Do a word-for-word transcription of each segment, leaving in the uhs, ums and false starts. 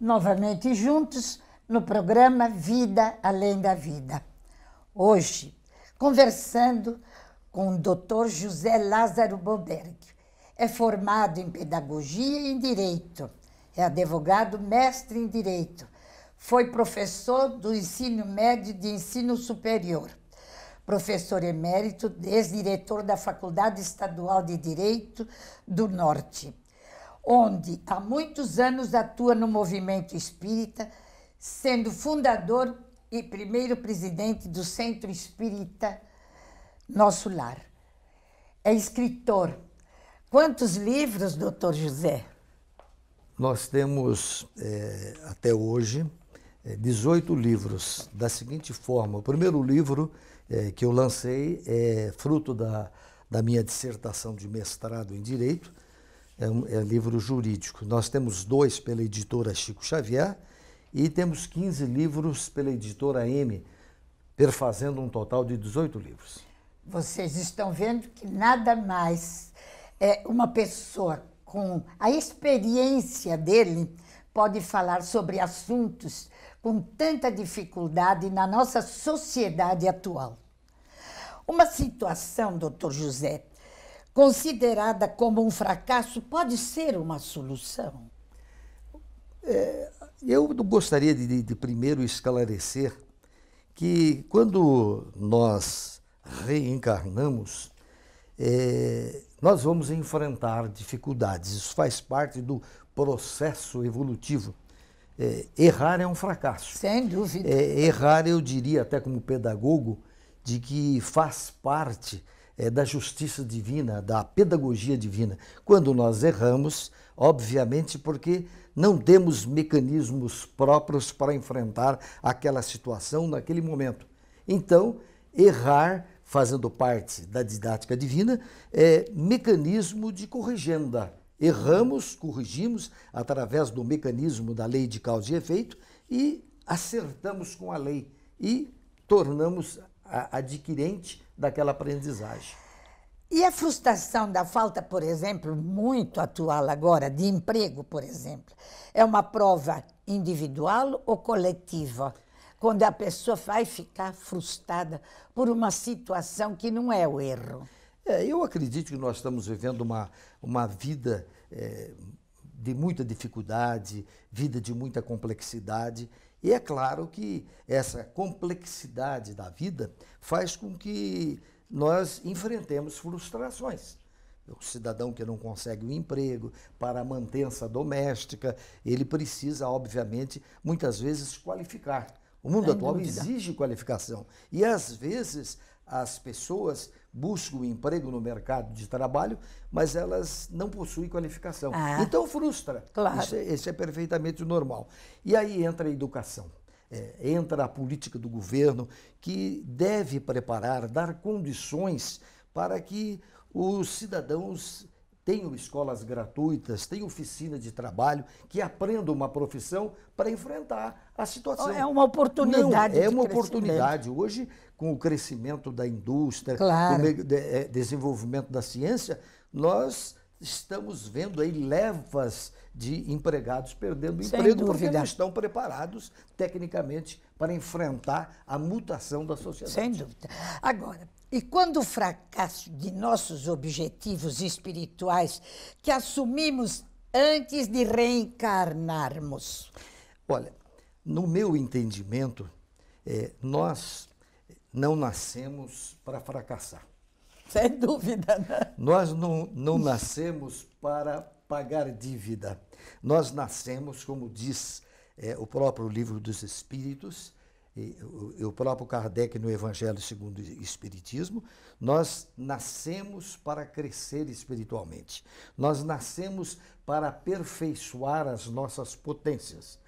novamente juntos no programa Vida Além da Vida. Hoje, conversando com o doutor José Lázaro Boberg. É formado em Pedagogia e em Direito. É advogado mestre em Direito. Foi professor do ensino médio e de ensino superior. Professor emérito, ex-diretor da Faculdade Estadual de Direito do Norte, onde há muitos anos atua no movimento espírita, sendo fundador e primeiro presidente do Centro Espírita Nosso Lar. É escritor. Quantos livros, doutor José? Nós temos, é, até hoje, dezoito livros, da seguinte forma. O primeiro livro é, que eu lancei é fruto da, da minha dissertação de mestrado em Direito, é um, é um livro jurídico. Nós temos dois pela editora Chico Xavier e temos quinze livros pela editora M, perfazendo um total de dezoito livros. Vocês estão vendo que nada mais é uma pessoa com a experiência dele pode falar sobre assuntos com tanta dificuldade na nossa sociedade atual. Uma situação, doutor José, considerada como um fracasso pode ser uma solução? É, eu gostaria de, de primeiro esclarecer que quando nós reencarnamos, é, nós vamos enfrentar dificuldades. Isso faz parte do processo evolutivo. É, errar é um fracasso. Sem dúvida. É, errar, eu diria até como pedagogo, de que faz parte é, da justiça divina, da pedagogia divina. Quando nós erramos, obviamente porque não temos mecanismos próprios para enfrentar aquela situação naquele momento. Então, errar, fazendo parte da didática divina, é mecanismo de corrigenda. Erramos, corrigimos através do mecanismo da lei de causa e efeito e acertamos com a lei e tornamos a adquirente daquela aprendizagem. E a frustração da falta, por exemplo, muito atual agora, de emprego, por exemplo, é uma prova individual ou coletiva? Quando a pessoa vai ficar frustrada por uma situação que não é o erro? É, eu acredito que nós estamos vivendo uma, uma vida é, de muita dificuldade, vida de muita complexidade. E é claro que essa complexidade da vida faz com que nós enfrentemos frustrações. O cidadão que não consegue um emprego para a manutenção doméstica, ele precisa, obviamente, muitas vezes qualificar. O mundo atual exige qualificação. E, às vezes, as pessoas buscam um emprego no mercado de trabalho, mas elas não possuem qualificação. Ah, então, frustra. Claro. Isso, é, isso é perfeitamente normal. E aí entra a educação, é, entra a política do governo, que deve preparar, dar condições para que os cidadãos tenham escolas gratuitas, tenham oficina de trabalho, que aprendam uma profissão para enfrentar a situação. É uma oportunidade. Não, é uma oportunidade. Hoje, com o crescimento da indústria, claro, com o desenvolvimento da ciência, nós estamos vendo aí levas de empregados perdendo Sem emprego dúvida. porque não estão preparados tecnicamente para enfrentar a mutação da sociedade. Sem dúvida. Agora, e quando o fracasso de nossos objetivos espirituais que assumimos antes de reencarnarmos? Olha, no meu entendimento, é, nós não nascemos para fracassar. Sem dúvida. Né? Nós não, não nascemos para pagar dívida. Nós nascemos, como diz é, o próprio Livro dos Espíritos, o próprio Kardec no Evangelho segundo o Espiritismo, nós nascemos para crescer espiritualmente. Nós nascemos para aperfeiçoar as nossas potências.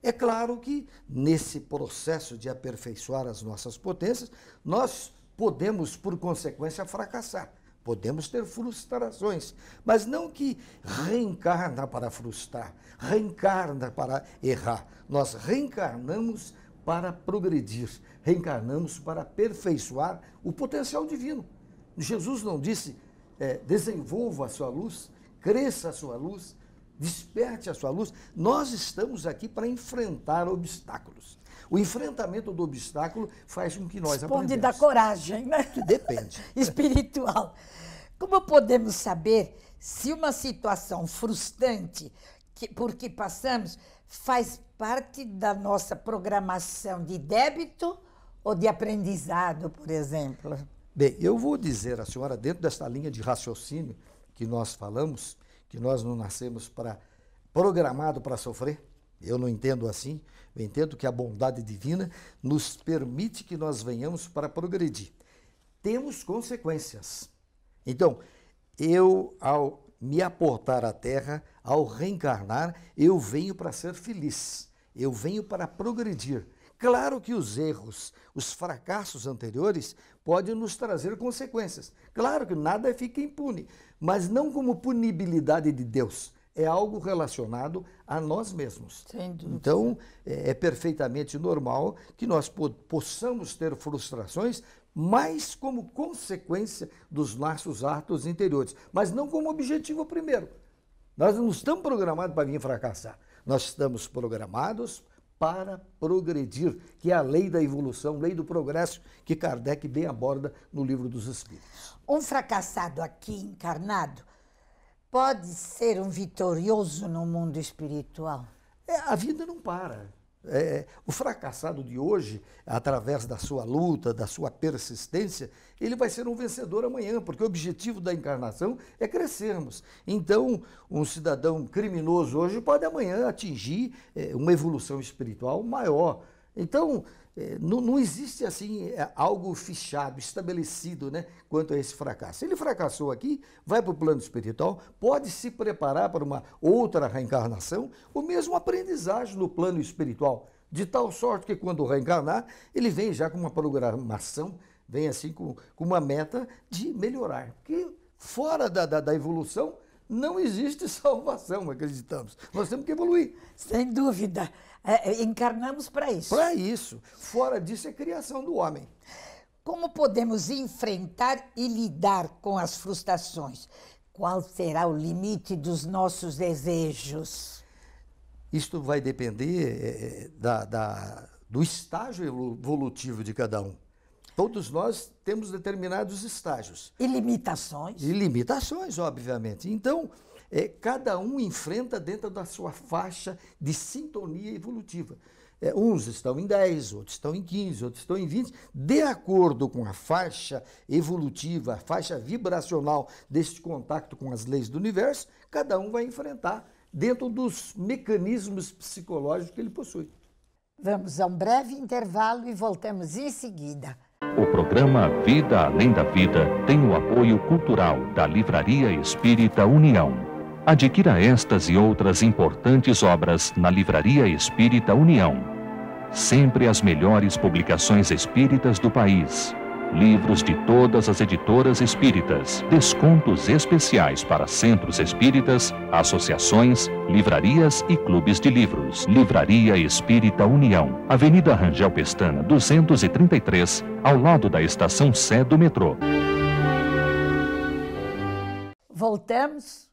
É claro que, nesse processo de aperfeiçoar as nossas potências, nós podemos, por consequência, fracassar. Podemos ter frustrações, mas não que reencarna para frustrar, reencarna para errar. Nós reencarnamos para progredir, reencarnamos para aperfeiçoar o potencial divino. Jesus não disse, é, desenvolva a sua luz, cresça a sua luz, Desperte a sua luz. Nós estamos aqui para enfrentar obstáculos. O enfrentamento do obstáculo faz com que nós aprendamos. Responde da coragem, né? Depende. Espiritual. Como podemos saber se uma situação frustrante que, por que passamos faz parte da nossa programação de débito ou de aprendizado, por exemplo? Bem, eu vou dizer à senhora, dentro desta linha de raciocínio que nós falamos, que nós não nascemos para programado para sofrer, eu não entendo assim, eu entendo que a bondade divina nos permite que nós venhamos para progredir. Temos consequências. Então, eu, ao me aportar à Terra, ao reencarnar, eu venho para ser feliz, eu venho para progredir. Claro que os erros, os fracassos anteriores podem nos trazer consequências. Claro que nada fica impune, mas não como punibilidade de Deus. É algo relacionado a nós mesmos. Então, é, é perfeitamente normal que nós po- possamos ter frustrações, mas como consequência dos nossos atos interiores, mas não como objetivo primeiro. Nós não estamos programados para vir fracassar. Nós estamos programados para progredir, que é a lei da evolução, lei do progresso, que Kardec bem aborda no Livro dos Espíritos. Um fracassado aqui encarnado pode ser um vitorioso no mundo espiritual? É, a vida não para. É, o fracassado de hoje, através da sua luta, da sua persistência, ele vai ser um vencedor amanhã, porque o objetivo da encarnação é crescermos. Então, um cidadão criminoso hoje pode amanhã atingir é, uma evolução espiritual maior. Então, é, não, não existe assim algo fechado, estabelecido, né, quanto a esse fracasso. Se ele fracassou aqui, vai para o plano espiritual, pode se preparar para uma outra reencarnação, ou mesmo aprendizagem no plano espiritual, de tal sorte que quando reencarnar, ele vem já com uma programação, vem assim com, com uma meta de melhorar. Porque fora da, da, da evolução não existe salvação, acreditamos. Nós temos que evoluir. Sem dúvida. É, encarnamos para isso. Para isso. Fora disso é criação do homem. Como podemos enfrentar e lidar com as frustrações? Qual será o limite dos nossos desejos? Isto vai depender é, da, da, do estágio evolutivo de cada um. Todos nós temos determinados estágios. E limitações. E limitações, obviamente. Então, é, cada um enfrenta dentro da sua faixa de sintonia evolutiva. É, uns estão em dez, outros estão em quinze, outros estão em vinte. De acordo com a faixa evolutiva, a faixa vibracional deste contato com as leis do universo, cada um vai enfrentar dentro dos mecanismos psicológicos que ele possui. Vamos a um breve intervalo e voltamos em seguida. O programa Vida Além da Vida tem o apoio cultural da Livraria Espírita União. Adquira estas e outras importantes obras na Livraria Espírita União. Sempre as melhores publicações espíritas do país. Livros de todas as editoras espíritas. Descontos especiais para centros espíritas, associações, livrarias e clubes de livros. Livraria Espírita União. Avenida Rangel Pestana, duzentos e trinta e três, ao lado da estação Sé do metrô. Voltamos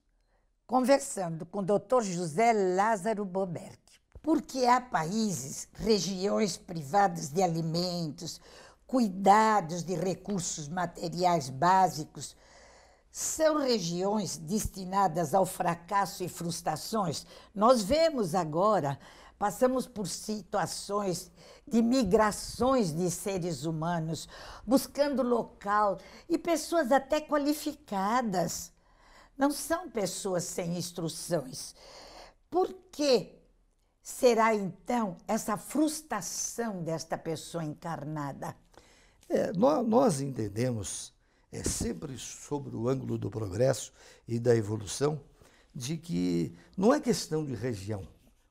conversando com o doutor José Lázaro Boberg. Porque há países, regiões privadas de alimentos, cuidados de recursos materiais básicos, são regiões destinadas ao fracasso e frustrações. Nós vemos agora, passamos por situações de migrações de seres humanos, buscando local, e pessoas até qualificadas. Não são pessoas sem instruções. Por quê? Será, então, essa frustração desta pessoa encarnada? É, nós, nós entendemos, é, sempre sobre o ângulo do progresso e da evolução, de que não é questão de região.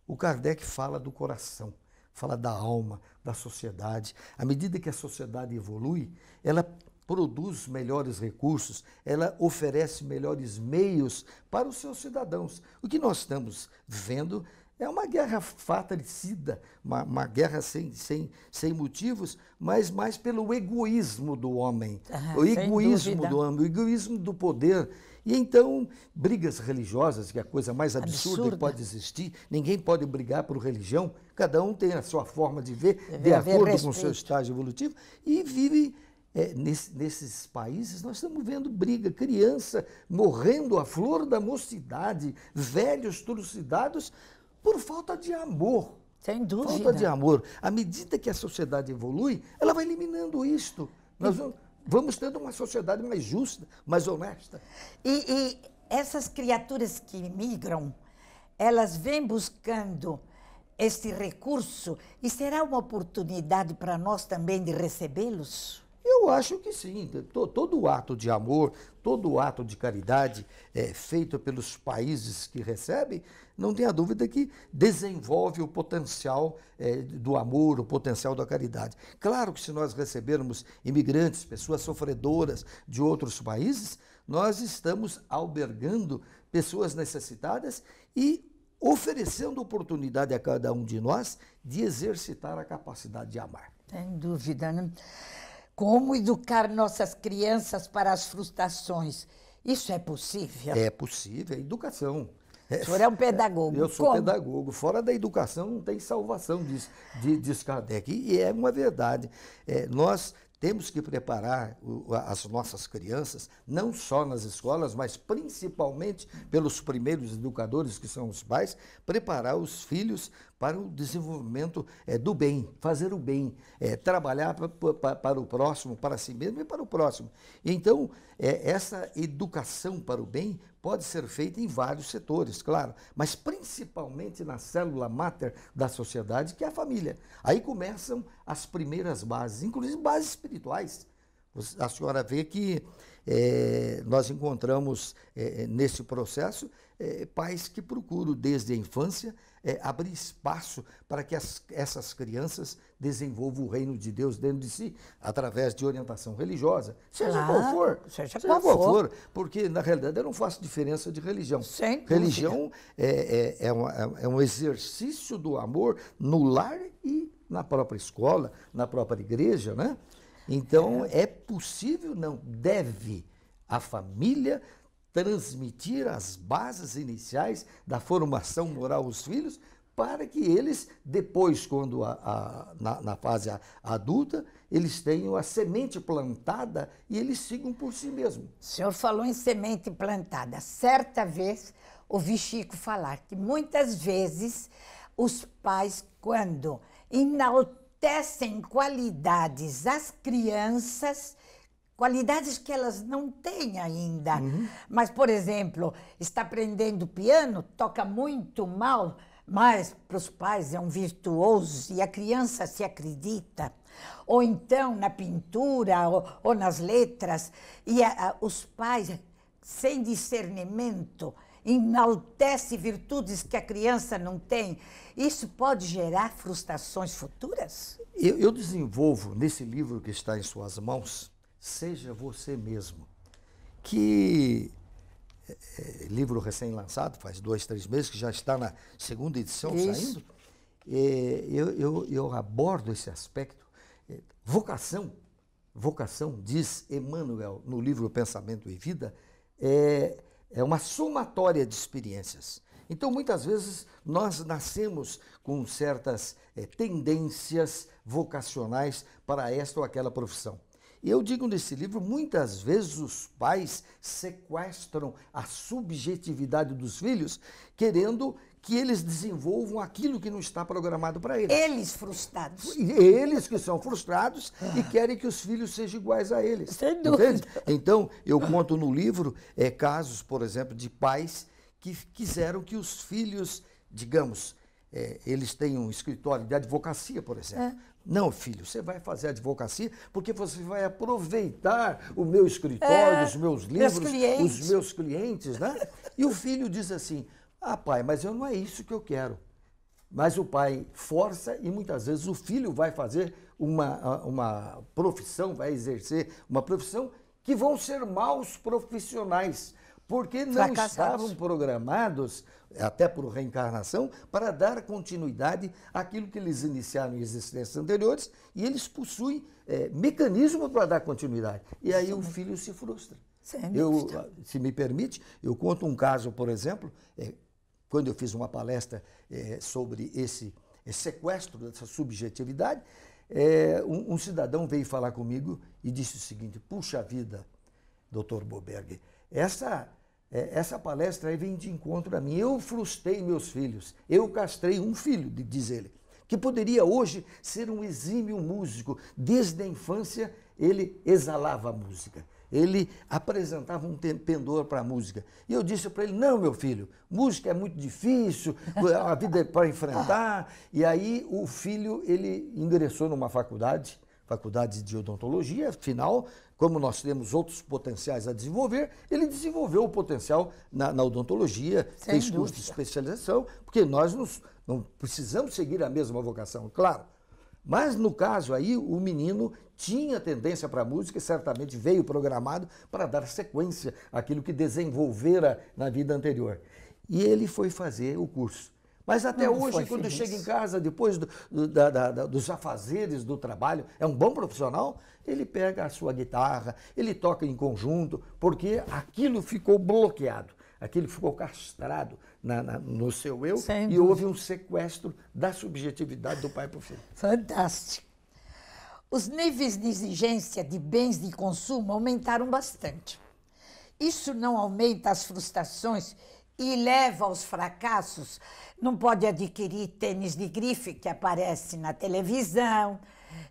O Kardec fala do coração, fala da alma, da sociedade. À medida que a sociedade evolui, ela produz melhores recursos, ela oferece melhores meios para os seus cidadãos. O que nós estamos vendo é uma guerra fatricida, uma, uma guerra sem, sem, sem motivos, mas mais pelo egoísmo do homem, ah, o egoísmo do homem, o egoísmo do poder. E então, brigas religiosas, que é a coisa mais absurda, absurda que pode existir, ninguém pode brigar por religião, cada um tem a sua forma de ver, Deve de acordo respeito. com o seu estágio evolutivo, e vive... É, nesse, nesses países nós estamos vendo briga, criança morrendo à flor da mocidade, velhos trucidados por falta de amor. Sem dúvida. Falta de amor. À medida que a sociedade evolui, ela vai eliminando isto. Nós e... vamos tendo uma sociedade mais justa, mais honesta. E, e essas criaturas que migram, elas vêm buscando este recurso e será uma oportunidade para nós também de recebê-los? Eu acho que sim. Todo ato de amor, todo ato de caridade é, feito pelos países que recebem, não tenha dúvida que desenvolve o potencial é, do amor, o potencial da caridade. Claro que se nós recebermos imigrantes, pessoas sofredoras de outros países, nós estamos albergando pessoas necessitadas e oferecendo oportunidade a cada um de nós de exercitar a capacidade de amar. Sem dúvida, né? Como educar nossas crianças para as frustrações? Isso é possível? É possível, é educação. O senhor é um pedagogo. Eu sou Como? pedagogo. Fora da educação não tem salvação, diz, diz Kardec. E é uma verdade. É, nós temos que preparar as nossas crianças, não só nas escolas, mas principalmente pelos primeiros educadores, que são os pais, preparar os filhos para o desenvolvimento é, do bem, fazer o bem, é, trabalhar pra, pra, para o próximo, para si mesmo e para o próximo. Então, é, essa educação para o bem pode ser feita em vários setores, claro, mas principalmente na célula máter da sociedade, que é a família. Aí começam as primeiras bases, inclusive bases espirituais. A senhora vê que é, nós encontramos é, nesse processo é, pais que procuram desde a infância é, abrir espaço para que as, essas crianças desenvolvam o reino de Deus dentro de si, através de orientação religiosa, seja ah, qual for, seja qual for. for, porque na realidade eu não faço diferença de religião. Sem religião é, é, é, uma, é um exercício do amor no lar e na própria escola, na própria igreja, né? Então, é. é possível, não deve, a família transmitir as bases iniciais da formação moral aos filhos para que eles, depois, quando a, a, na, na fase adulta, eles tenham a semente plantada e eles sigam por si mesmos. O senhor falou em semente plantada. Certa vez, ouvi Chico falar que muitas vezes os pais, quando inautam, tecem qualidades às crianças, qualidades que elas não têm ainda. Uhum. Mas, por exemplo, está aprendendo piano, toca muito mal, mas para os pais é um virtuoso e a criança se acredita. Ou então na pintura ou, ou nas letras. E a, a, os pais, sem discernimento, enaltece virtudes que a criança não tem. Isso pode gerar frustrações futuras? Eu, eu desenvolvo nesse livro que está em suas mãos, Seja Você Mesmo, que é, livro recém-lançado, faz dois, três meses, que já está na segunda edição Isso. saindo. É, eu, eu, eu abordo esse aspecto. É, vocação, vocação, diz Emmanuel no livro Pensamento e Vida, é... é uma somatória de experiências. Então, muitas vezes, nós nascemos com certas é, tendências vocacionais para esta ou aquela profissão. E eu digo nesse livro, muitas vezes os pais sequestram a subjetividade dos filhos, querendo que eles desenvolvam aquilo que não está programado para eles. Eles frustrados. Eles que são frustrados ah. e querem que os filhos sejam iguais a eles. Sem dúvida. Então, eu conto no livro é, casos, por exemplo, de pais que quiseram que os filhos, digamos, é, eles tenham um escritório de advocacia, por exemplo. É. Não, filho, você vai fazer advocacia porque você vai aproveitar o meu escritório, é, os meus livros, meus os meus clientes, né? E o filho diz assim, ah, pai, mas eu não é isso que eu quero. Mas o pai força e muitas vezes o filho vai fazer uma, uma profissão, vai exercer uma profissão que vão ser maus profissionais, porque não estavam programados, até por reencarnação, para dar continuidade àquilo que eles iniciaram em existências anteriores e eles possuem é, mecanismo para dar continuidade. E aí o filho se frustra. Sem dúvida. Eu, se me permite, eu conto um caso, por exemplo, é, quando eu fiz uma palestra é, sobre esse, esse sequestro dessa subjetividade, é, um, um cidadão veio falar comigo e disse o seguinte: puxa vida, doutor Boberg, essa, é, essa palestra aí vem de encontro a mim. Eu frustrei meus filhos, eu castrei um filho, diz ele, que poderia hoje ser um exímio músico. Desde a infância ele exalava a música, ele apresentava um pendor para a música. E eu disse para ele: não, meu filho, música é muito difícil, a vida é para enfrentar. E aí o filho, ele ingressou numa faculdade, faculdade de odontologia, afinal, como nós temos outros potenciais a desenvolver, ele desenvolveu o potencial na, na odontologia, Sem fez curso de especialização, porque nós nos, não precisamos seguir a mesma vocação, claro. Mas, no caso aí, o menino tinha tendência para a música e certamente veio programado para dar sequência àquilo que desenvolvera na vida anterior. E ele foi fazer o curso. Mas até não hoje, quando feliz. chega em casa, depois do, do, da, da, dos afazeres do trabalho, é um bom profissional, ele pega a sua guitarra, ele toca em conjunto, porque aquilo ficou bloqueado, aquilo ficou castrado na, na, no seu eu. Sem dúvida. E houve um sequestro da subjetividade do pai para o filho. Fantástico. Os níveis de exigência de bens de consumo aumentaram bastante. Isso não aumenta as frustrações e leva aos fracassos? Não pode adquirir tênis de grife que aparece na televisão,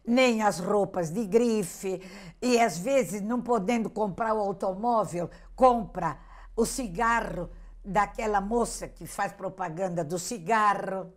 nem as roupas de grife, e às vezes, não podendo comprar o automóvel, compra o cigarro daquela moça que faz propaganda do cigarro.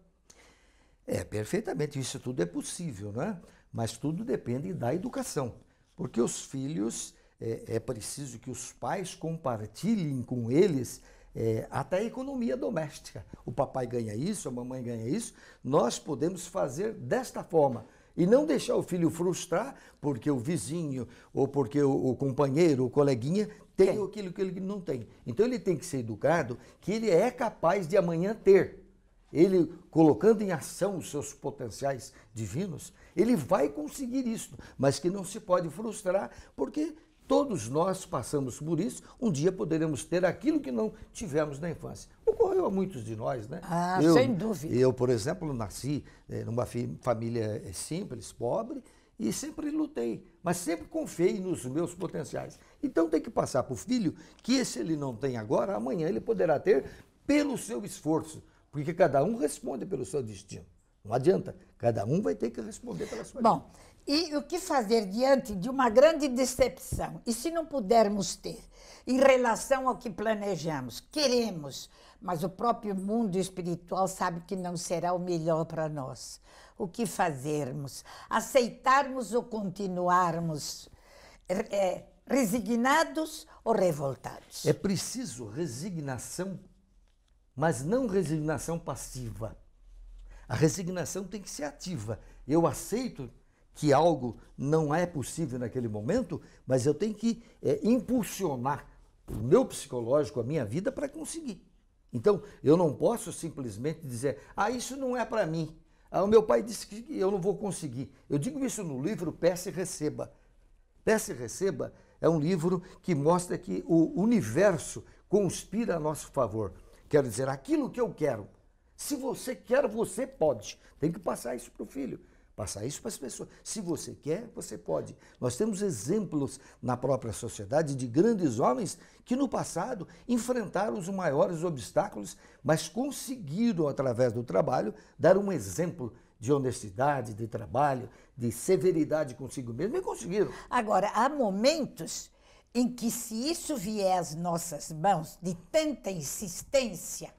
É, perfeitamente, isso tudo é possível, né? Mas tudo depende da educação, porque os filhos, é, é preciso que os pais compartilhem com eles é, até a economia doméstica. O papai ganha isso, a mamãe ganha isso, nós podemos fazer desta forma. E não deixar o filho frustrar porque o vizinho, ou porque o, o companheiro, o coleguinha, tem Sim. aquilo que ele não tem. Então ele tem que ser educado que ele é capaz de amanhã ter. Ele, colocando em ação os seus potenciais divinos, ele vai conseguir isso, mas que não se pode frustrar, porque todos nós passamos por isso, um dia poderemos ter aquilo que não tivemos na infância. Ocorreu a muitos de nós, né? Ah, eu, sem dúvida. Eu, por exemplo, nasci numa família simples, pobre, e sempre lutei, mas sempre confiei nos meus potenciais. Então tem que passar para o filho que, se ele não tem agora, amanhã ele poderá ter pelo seu esforço, porque cada um responde pelo seu destino. Não adianta, cada um vai ter que responder pela sua Bom, vida. E o que fazer diante de uma grande decepção? E se não pudermos ter, em relação ao que planejamos, queremos, mas o próprio mundo espiritual sabe que não será o melhor para nós. O que fazermos? Aceitarmos ou continuarmos é, resignados ou revoltados? É preciso resignação, mas não resignação passiva. A resignação tem que ser ativa. Eu aceito que algo não é possível naquele momento, mas eu tenho que é, impulsionar o meu psicológico, a minha vida, para conseguir. Então, eu não posso simplesmente dizer, ah, isso não é para mim. Ah, o meu pai disse que eu não vou conseguir. Eu digo isso no livro Peça e Receba. Peça e Receba é um livro que mostra que o universo conspira a nosso favor. Quero dizer, aquilo que eu quero. Se você quer, você pode. Tem que passar isso para o filho, passar isso para as pessoas. Se você quer, você pode. Nós temos exemplos na própria sociedade de grandes homens que no passado enfrentaram os maiores obstáculos, mas conseguiram, através do trabalho, dar um exemplo de honestidade, de trabalho, de severidade consigo mesmo, e conseguiram. Agora, há momentos em que, se isso vier às nossas mãos, de tanta insistência,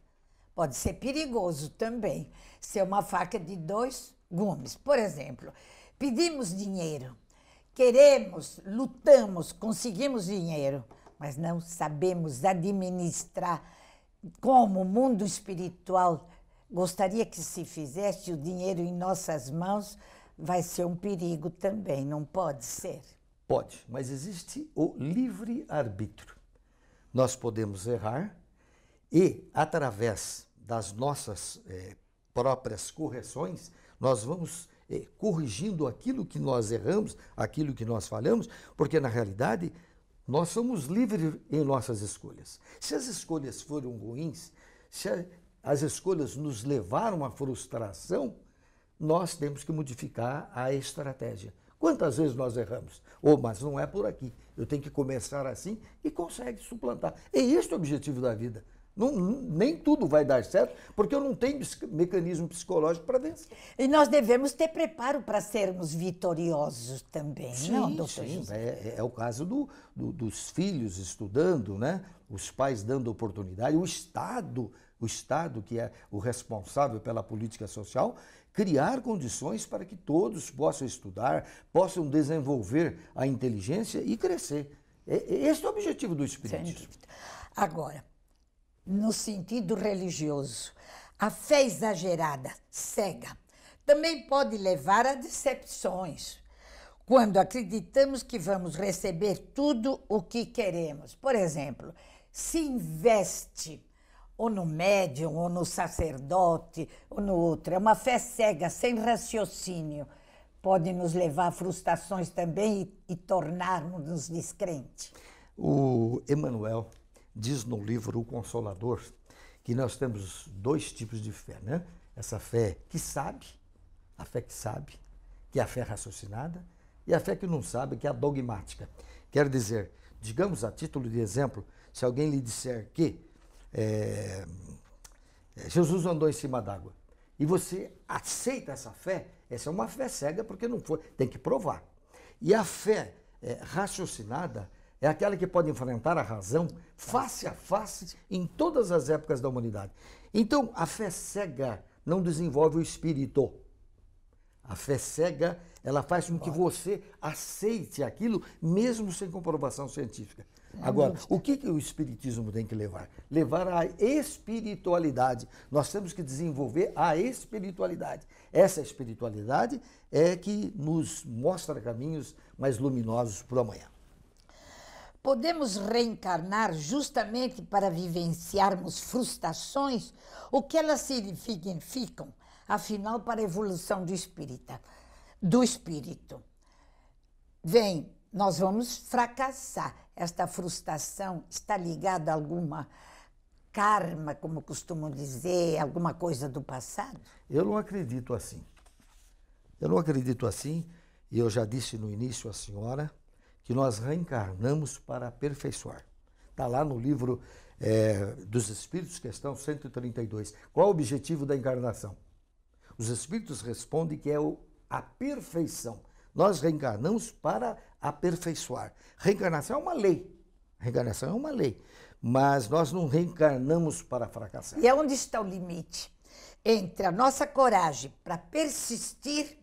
pode ser perigoso também, ser uma faca de dois gumes. Por exemplo, pedimos dinheiro, queremos, lutamos, conseguimos dinheiro, mas não sabemos administrar como o mundo espiritual gostaria que se fizesse. O dinheiro em nossas mãos vai ser um perigo também, não pode ser? Pode, mas existe o livre-arbítrio. Nós podemos errar e, através das nossas eh, próprias correções, nós vamos eh, corrigindo aquilo que nós erramos, aquilo que nós falhamos, porque, na realidade, Nós somos livres em nossas escolhas. Se as escolhas foram ruins, se a, as escolhas nos levaram à frustração, nós temos que modificar a estratégia. Quantas vezes nós erramos? Oh, mas não é por aqui. Eu tenho que começar assim e consegue suplantar. É este o objetivo da vida. Não, nem tudo vai dar certo, porque eu não tenho mecanismo psicológico para vencer. E nós devemos ter preparo para sermos vitoriosos também, sim, não, doutor? Sim, é, é o caso do, do, dos filhos estudando, né? Os pais dando oportunidade, o Estado, o Estado que é o responsável pela política social, criar condições para que todos possam estudar, possam desenvolver a inteligência e crescer. Esse é o objetivo do Espiritismo. Agora, no sentido religioso, a fé exagerada, cega, também pode levar a decepções, quando acreditamos que vamos receber tudo o que queremos. Por exemplo, se investe ou no médium, ou no sacerdote, ou no outro. É uma fé cega, sem raciocínio. Pode nos levar a frustrações também e, e tornarmos-nos descrentes. O Emmanuel diz no livro O Consolador que nós temos dois tipos de fé, né? Essa fé que sabe, a fé que sabe, que é a fé raciocinada, e a fé que não sabe, que é a dogmática. Quer dizer, digamos a título de exemplo, se alguém lhe disser que é, Jesus andou em cima d'água e você aceita essa fé, essa é uma fé cega porque não foi, tem que provar. E a fé é, raciocinada, é aquela que pode enfrentar a razão face a face em todas as épocas da humanidade. Então, a fé cega não desenvolve o espírito. A fé cega, ela faz com que você aceite aquilo, mesmo sem comprovação científica. Agora, o que, que o espiritismo tem que levar? Levar à espiritualidade. Nós temos que desenvolver a espiritualidade. Essa espiritualidade é que nos mostra caminhos mais luminosos para o amanhã. Podemos reencarnar justamente para vivenciarmos frustrações, o que elas significam, afinal, para a evolução do espírita, do espírito. Vem, nós vamos fracassar. Esta frustração está ligada a alguma karma, como costumam dizer, alguma coisa do passado? Eu não acredito assim. Eu não acredito assim, e eu já disse no início à senhora, que nós reencarnamos para aperfeiçoar. Está lá no livro é, dos Espíritos, questão cento e trinta e dois. Qual é o objetivo da encarnação? Os Espíritos respondem que é o, a perfeição. Nós reencarnamos para aperfeiçoar. Reencarnação é uma lei. Reencarnação é uma lei. Mas nós não reencarnamos para fracassar. E onde está o limite entre a nossa coragem para persistir?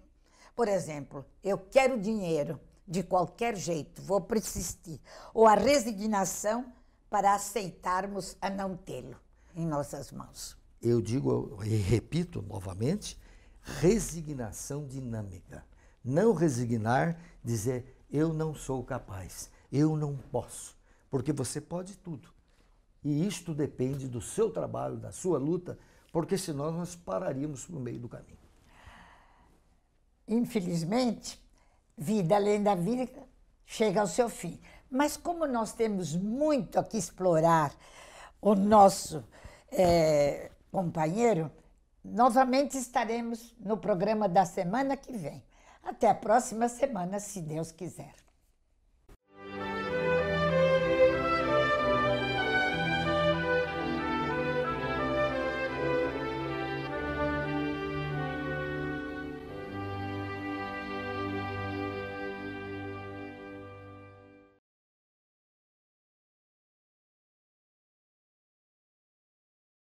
Por exemplo, eu quero dinheiro, de qualquer jeito, vou persistir, ou a resignação para aceitarmos a não tê-lo em nossas mãos. Eu digo e repito novamente, resignação dinâmica. Não resignar, dizer eu não sou capaz, eu não posso, porque você pode tudo. E isto depende do seu trabalho, da sua luta, porque senão nós pararíamos no meio do caminho. Infelizmente, Vida Além da Vida chega ao seu fim. Mas como nós temos muito a que explorar o nosso é, companheiro, novamente estaremos no programa da semana que vem. Até a próxima semana, se Deus quiser.